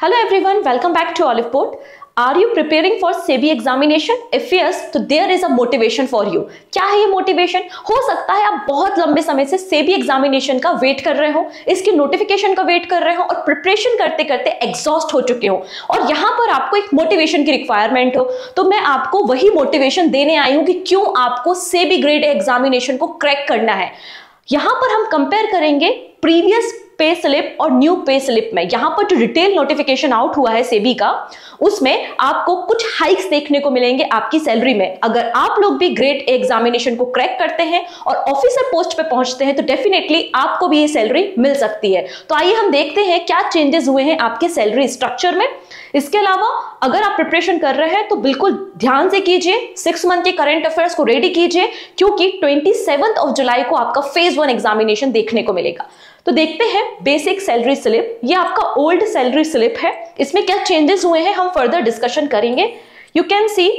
Hello everyone, welcome back to Oliveboard. Are you preparing for SEBI examination? If yes, तो there is a motivation for you. क्या है ये motivation? हो सकता है आप बहुत लंबे समय से SEBI examination का वेट कर रहे हो, इसके नोटिफिकेशन का वेट कर रहे हो और प्रिपरेशन करते करते एग्जॉस्ट हो चुके हो और यहाँ पर आपको एक मोटिवेशन की रिक्वायरमेंट हो, तो मैं आपको वही मोटिवेशन देने आई हूँ कि क्यों आपको SEBI ग्रेड एग्जामिनेशन को क्रैक करना है। यहाँ पर हम कंपेयर करेंगे प्रीवियस पे स्लिप और न्यू पे स्लिप में। यहाँ पर जो रिटेल नोटिफिकेशन आउट हुआ है सेबी का, उसमें आपको कुछ हाइक्स देखने को मिलेंगे आपकी सैलरी में। अगर आप लोग भी ग्रेड एग्जामिनेशन को क्रैक करते हैं और ऑफिसर पोस्ट पे पहुंचते हैं तो डेफिनेटली आपको भी ये सैलरी मिल सकती है। तो आइए हम देखते हैं क्या चेंजेस हुए हैं आपके सैलरी स्ट्रक्चर में। इसके अलावा अगर आप प्रिपरेशन कर रहे हैं तो बिल्कुल ध्यान से कीजिए, 6 मंथ के करंट अफेयर्स को रेडी कीजिए क्योंकि 27 जुलाई को आपका फेज 1 एग्जामिनेशन देखने को मिलेगा। तो देखते हैं बेसिक सैलरी स्लिप, ये आपका ओल्ड सैलरी स्लिप है। इसमें क्या चेंजेस हुए हैं हम फर्दर डिस्कशन करेंगे। You can see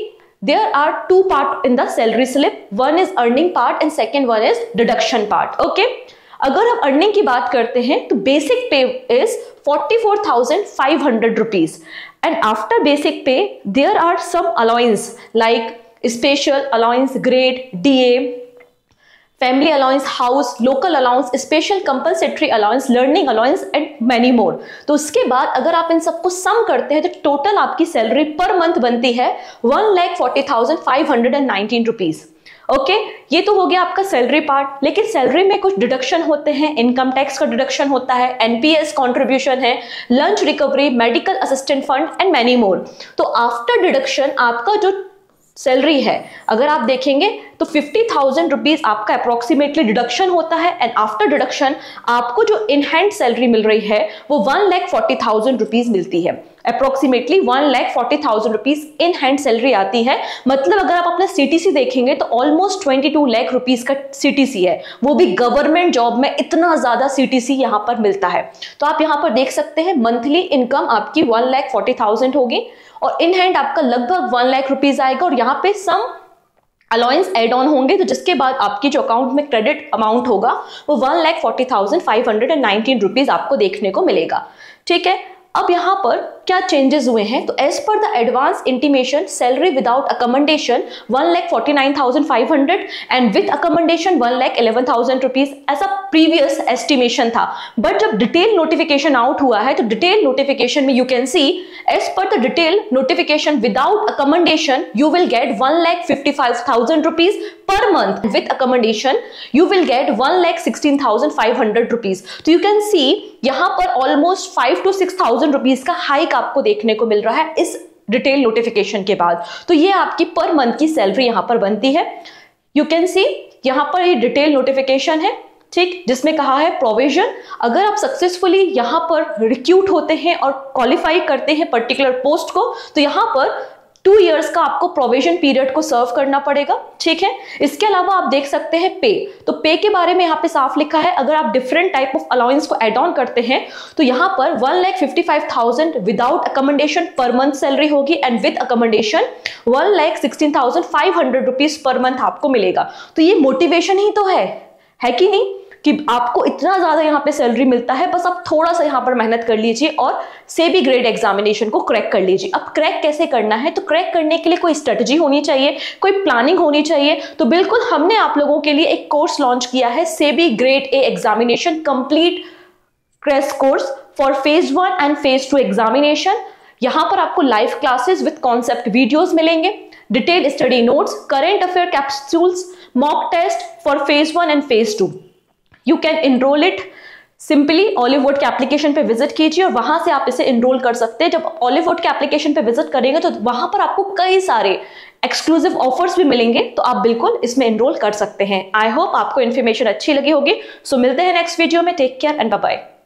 there are 2 part in the salary slip, 1 is earning part and second 1 is deduction part. Okay, अगर हम अर्निंग की बात करते हैं तो basic pay is 44,500 rupees and after basic pay there are some allowance like special allowance, grade DA, family allowance, house, local allowance, special compensatory allowance, learning allowance and many more. तो उसके बाद अगर आप इन सबको सम करते हैं तो टोटल आपकी सैलरी पर मंथ बनती है 1,40,519 रुपीज। ओके, ये तो हो गया आपका सैलरी पार्ट, लेकिन सैलरी में कुछ डिडक्शन होते हैं। इनकम टैक्स का डिडक्शन होता है, NPS कॉन्ट्रीब्यूशन है, lunch recovery, medical assistant fund and many more. तो आफ्टर डिडक्शन आपका जो सैलरी है, अगर आप देखेंगे तो 50,000 रुपीज आपका अप्रोक्सीमेटली डिडक्शन होता है एंड आफ्टर डिडक्शन आपको जो इन हैंड सैलरी मिल रही है वो 1,40,000 रुपीज मिलती है। Approximately 1,40,000 rupees in hand salary आती है। मतलब अगर आप अपना CTC देखेंगे तो ऑलमोस्ट 22 लाख रुपीज का CTC है, वो भी गवर्नमेंट जॉब में इतना ज्यादा CTC यहाँ पर मिलता है। तो आप यहाँ पर देख सकते हैं मंथली इनकम आपकी 1,40,000 होगी और इन हैंड आपका लगभग 1 लाख रुपीज आएगा और यहाँ पे सम अलाउंस एड ऑन होंगे, तो जिसके बाद आपकी जो अकाउंट में क्रेडिट अमाउंट होगा वो 1,40,519 रुपीज आपको देखने को मिलेगा। ठीक है, अब यहाँ पर क्या चेंजेस हुए हैं तो as per the advance intimation salary without accommodation 1,49,500 and with accommodation 1,11,000 rupees ऐसा प्रीवियस एस्टिमेशन था। बट जब डिटेल नोटिफिकेशन आउट हुआ है तो डिटेल नोटिफिकेशन में you can see as per the detail notification without accommodation you will get 1,55,000 rupees पर month, with accommodation you will get 1,16,500 rupees. तो you can see यहाँ पर ऑलमोस्ट 5,000 to 6,000 रुपीज का hike आपको देखने को मिल रहा है इस डिटेल नोटिफिकेशन के बाद। तो ये आपकी पर मंथ की सैलरी यहाँ पर बनती है। यू कैन सी यहाँ पर ये डिटेल नोटिफिकेशन है, ठीक, जिसमें कहा है प्रोविजन, अगर आप सक्सेसफुली यहाँ पर रिक्रूट होते हैं और क्वालिफाई करते हैं पर्टिकुलर पोस्ट को तो यहाँ पर 2 इयर्स का आपको प्रोविजन पीरियड को सर्व करना पड़ेगा। ठीक है, इसके अलावा आप देख सकते हैं पे, तो पे के बारे में यहाँ पे साफ लिखा है अगर आप डिफरेंट टाइप ऑफ अलाउंस को एड ऑन करते हैं तो यहाँ पर 1,55,000 विदाउट अकोमोडेशन पर मंथ सैलरी होगी एंड विद अकोमोडेशन 1,16,500 रुपीज पर मंथ आपको मिलेगा। तो ये मोटिवेशन ही तो है कि नहीं, कि आपको इतना ज्यादा यहाँ पे सैलरी मिलता है, बस आप थोड़ा सा यहाँ पर मेहनत कर लीजिए और सेबी ग्रेड एग्जामिनेशन को क्रैक कर लीजिए। अब क्रैक कैसे करना है तो क्रैक करने के लिए कोई स्ट्रेटजी होनी चाहिए, कोई प्लानिंग होनी चाहिए। तो बिल्कुल हमने आप लोगों के लिए एक कोर्स लॉन्च किया है, SEBI grade A examination complete crash course for phase 1 and phase 2 examination. यहाँ पर आपको live classes with concept videos मिलेंगे, detail study notes, current affair capsules, mock test for phase 1 and phase 2। You can enroll it simply Oliveboard के application पे visit कीजिए और वहां से आप इसे इनरोल कर सकते हैं। जब ऑलिववुड के एप्लीकेशन पे विजिट करेंगे तो वहां पर आपको कई सारे एक्सक्लूसिव ऑफर्स भी मिलेंगे, तो आप बिल्कुल इसमें इनरोल कर सकते हैं। आई होप आपको इन्फॉर्मेशन अच्छी लगी होगी। सो मिलते हैं नेक्स्ट वीडियो में, take care and bye bye.